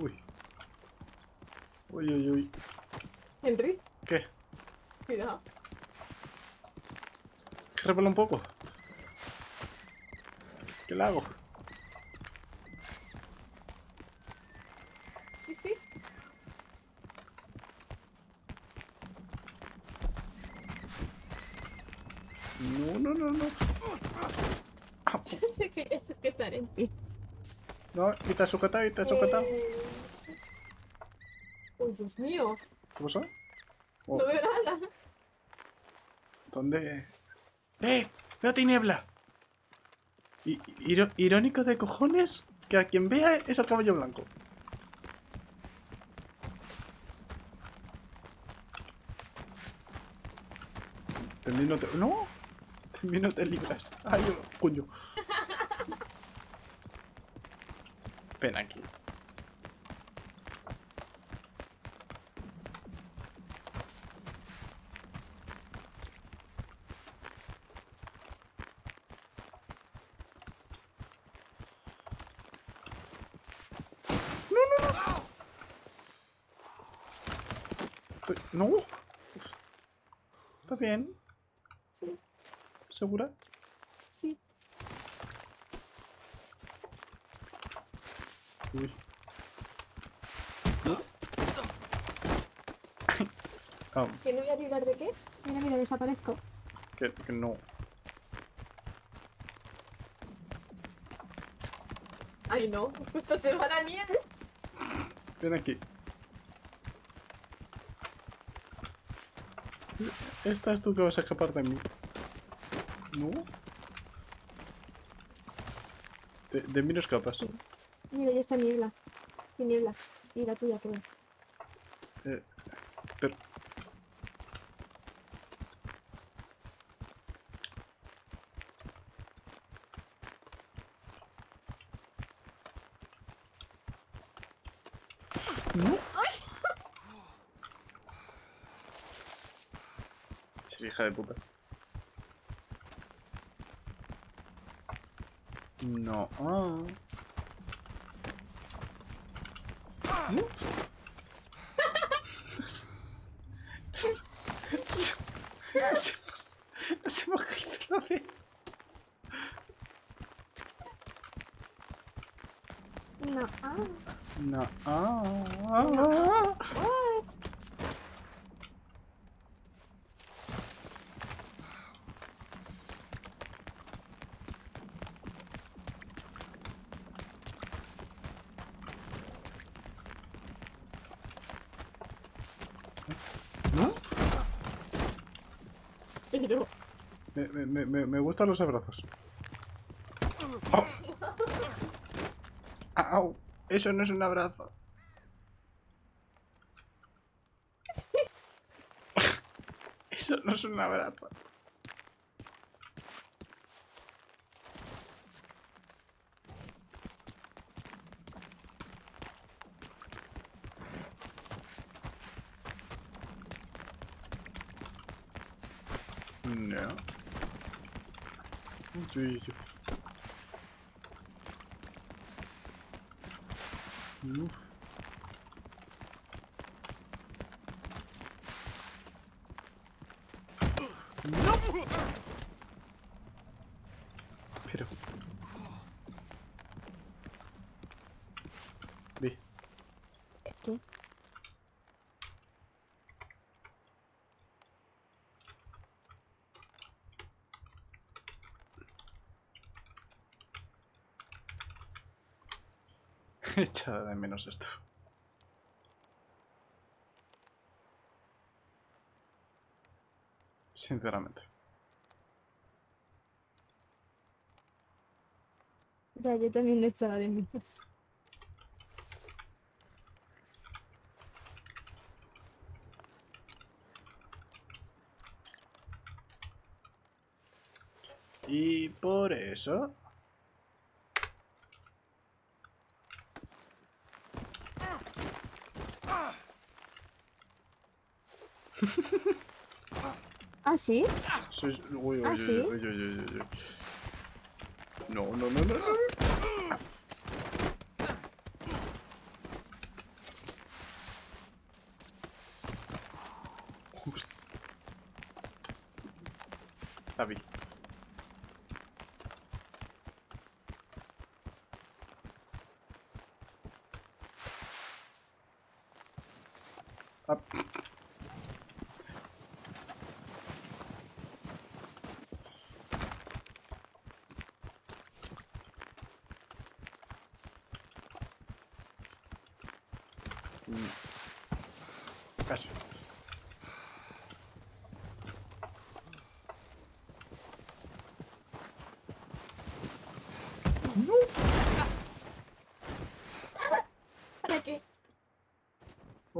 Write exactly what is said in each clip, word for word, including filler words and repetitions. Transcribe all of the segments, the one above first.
Uy. Uy, uy, uy. ¿Henry? ¿Qué? Cuidado. Que repele un poco. ¿Qué le hago? Sí, sí. No, no, no, no. Te quería sujetar en ti. No, y te has sujetado, y te has sujetado. Uy, Dios mío. ¿Qué pasó? Oh. No veo nada. ¿Dónde? ¡Eh! ¡Veo tiniebla! I ir irónico de cojones que a quien vea es al caballo blanco. También no te... ¡No! También no te libras. ¡Ay, coño! Ven aquí. No. ¿Está bien? Sí. ¿Segura? Sí. Uy. ¿No? Oh. ¿Que no voy a tirar de qué? Mira, mira, desaparezco. Que, que no. Ay, no. Justo se va la nieve. Ven aquí. Esta es tú que vas a escapar de mí. ¿No? De, de mí no escapas. Sí. Mira, ya está niebla. Mi niebla. Y la tuya, creo. Eh, pero... ¿No? Hija de puta. No. Oh. ¿No? Nos, nos, nos, nos, nos hemos caído la vez. No. No. No. Me, me, me, me gustan los abrazos. Oh. ¡Au! Eso no es un abrazo. Eso no es un abrazo. No. Uy, uy, uy. No. Pero. Ve. ¿Qué? Echada de menos esto. Sinceramente. Ya, yo también lo echaba de menos. Y por eso... ¿Ah, sí? Soy... Uy, uy, ¿Ah, uy, sí? Uy, uy, uy, uy, uy. No, no, no, no, no. tabii. Hop. Kaç.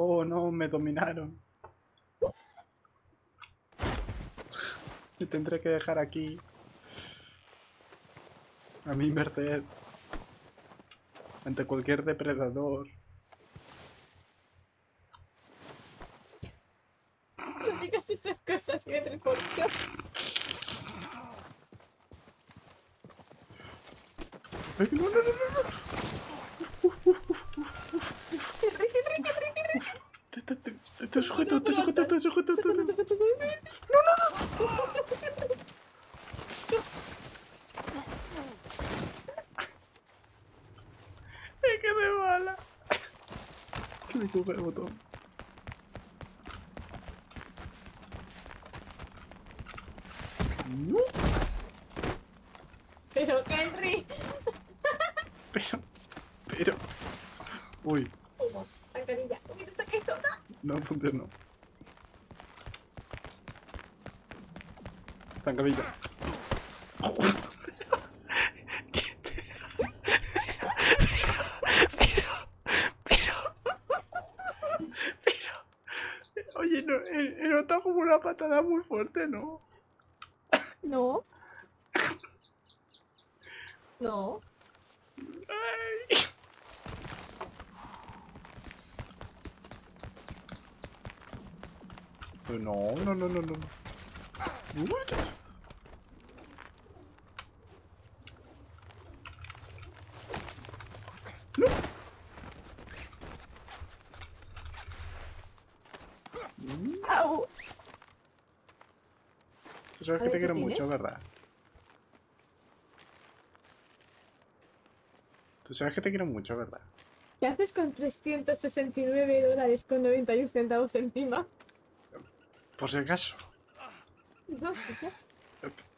Oh no, me dominaron. Me tendré que dejar aquí a mi merced ante cualquier depredador. No digas esas cosas, Henry, por Dios. No, no, no, no, no. Te sujeto, te sujeto, te sujeto, te sujeto, te sujeto. No, no, no. Es que me bala. Que me coge el botón. No. Pero, Henry. Pero, pero. Uy. No, ponte no. Zancadilla. Oh. Pero, pero, pero, pero. Oye, no, el, el otro como una patada muy fuerte, ¿no? No. No. Ay. No, no, no, no, no. What? No. Au. Tú sabes que te quiero mucho, ¿verdad? Tú sabes que te quiero mucho, ¿verdad? ¿Qué haces con trescientos sesenta y nueve dólares con noventa y un centavos encima? Por si acaso. No sé qué.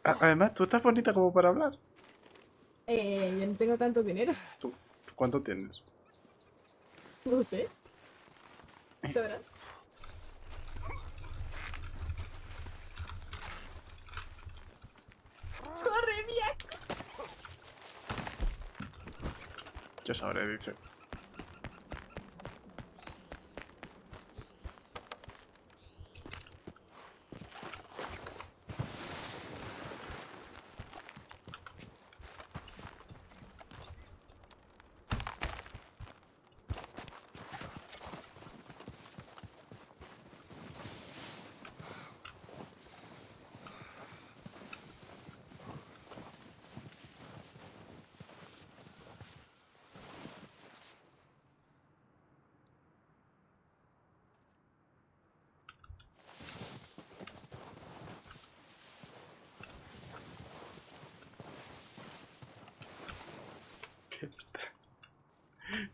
Además, tú estás bonita como para hablar. Eh, yo no tengo tanto dinero. ¿Tú cuánto tienes? No sé. Sabrás. ¡Corre, viejo! Yo sabré, dice.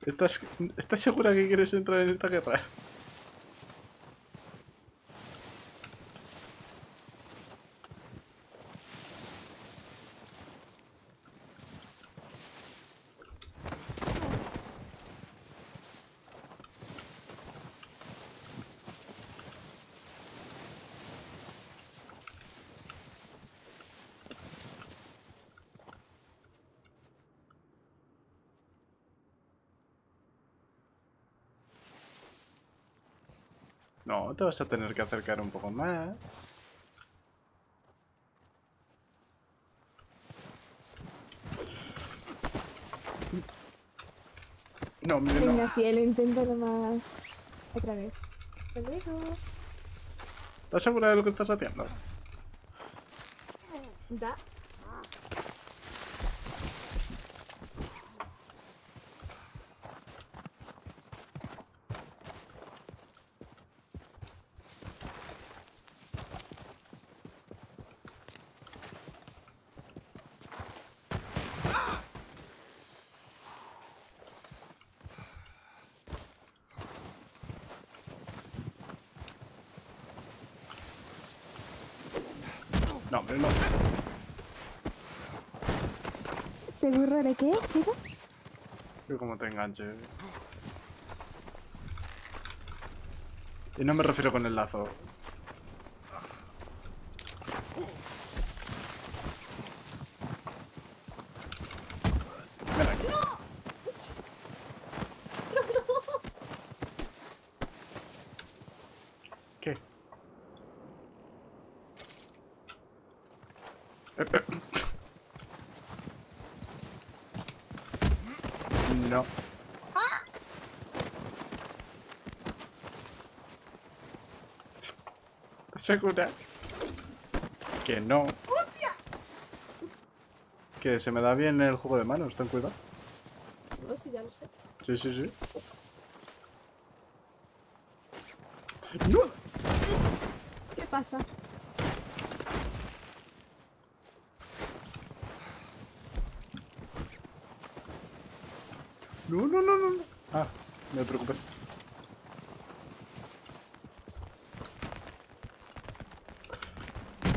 ¿Estás, ¿Estás segura que quieres entrar en esta guerra? No, te vas a tener que acercar un poco más. No, mira, no. Venga, cielo, inténtalo más. Otra vez. Hasta luego. ¿Estás segura de lo que estás haciendo? Da. No, pero no. ¿Seguro de qué, chico? Yo como te enganche. Y no me refiero con el lazo. No. ¿Segura? Que no. Que se me da bien el juego de manos, ten cuidado. No, si ya lo sé. Sí, sí, sí. ¡No! ¿Qué pasa? No, no, no, no. Ah, me preocupé.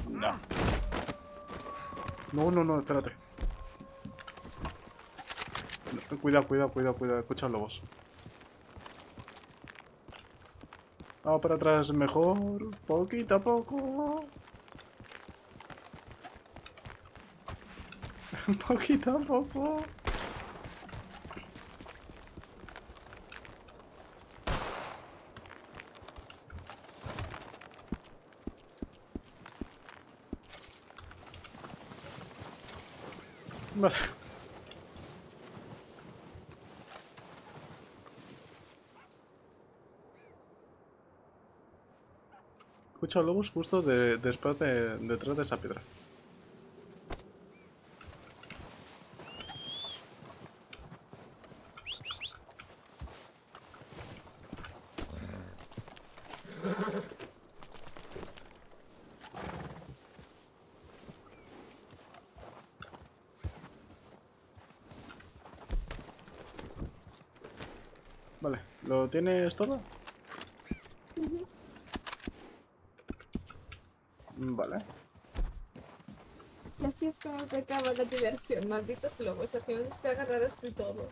No. No, no, no, espérate. Cuidado, cuidado, cuidado, cuidado. Escucha lobos. Vamos para atrás mejor. Poquito a poco. Poquito a poco. Vale. Escucho lobos justo de, después de, detrás de esa piedra. Vale, ¿lo tienes todo? Uh-huh. Vale. Y así es como se acaba la diversión, malditos lobos, al final les voy a agarrar hasta todo.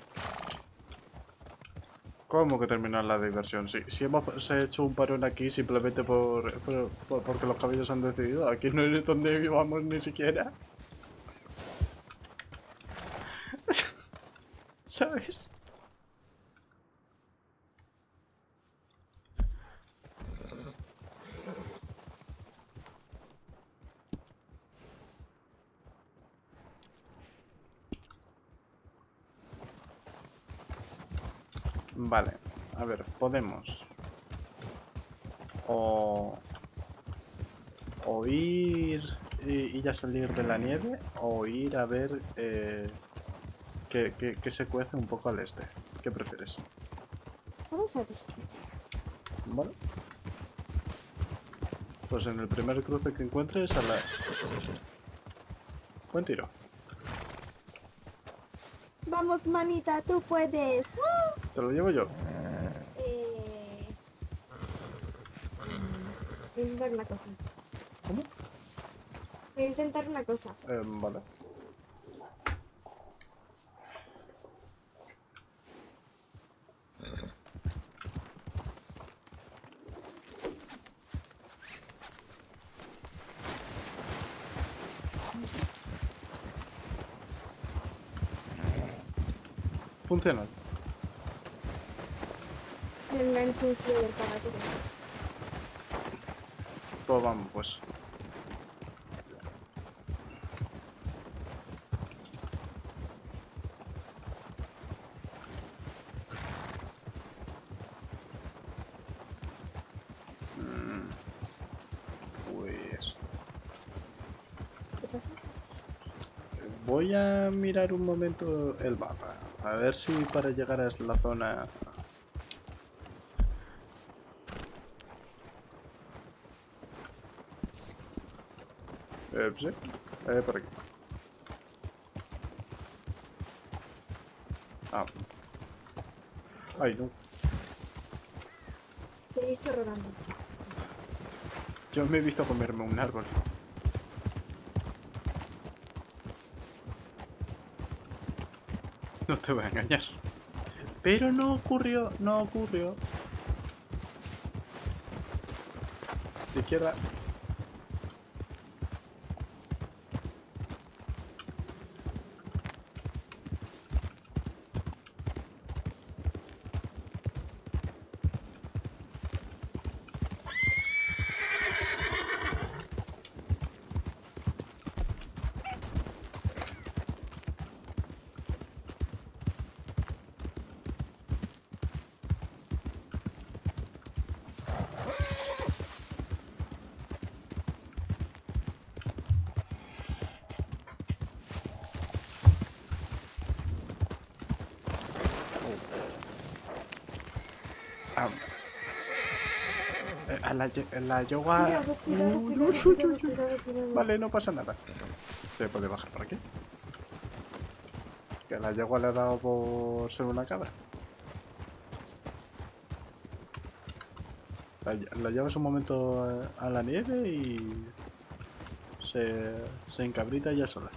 ¿Cómo que terminar la diversión? Si, si hemos hecho un parón aquí simplemente por, por, por porque los caballos han decidido, aquí no es donde vivamos ni siquiera. ¿Sabes? Vale, a ver, podemos o, o ir y, y ya salir de la nieve, o ir a ver eh, que, que, que se cuece un poco al este. ¿Qué prefieres? Vamos al este. Bueno, pues en el primer cruce que encuentres a la... Buen tiro. Vamos, manita, tú puedes. ¿Te lo llevo yo? Eh... Voy a intentar una cosa. ¿Cómo? Voy a intentar una cosa. Eh, vale. Funciona. Pues vamos, pues. Pues... ¿Qué pasa? Voy a mirar un momento el mapa. A ver si para llegar a la zona... Eh, sí, eh, por aquí. Ah. Ay, no. Te he visto rodando. Yo me he visto comerme un árbol. No te voy a engañar. Pero no ocurrió, no ocurrió. De izquierda. A la, a la yoga... Mira, retira, retira, retira, retira, retira. Vale, no pasa nada. Se puede bajar por aquí. Que a la yoga le ha dado por ser una cabra. La, la llevas un momento a la nieve y... Se, se encabrita ya sola.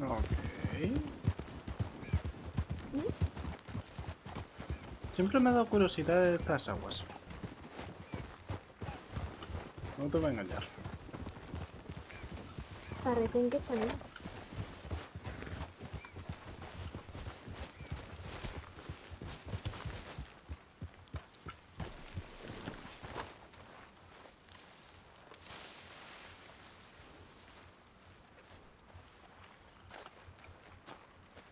Okay. Siempre me ha dado curiosidad de estas aguas. No te voy a engañar. Arrepentíchame.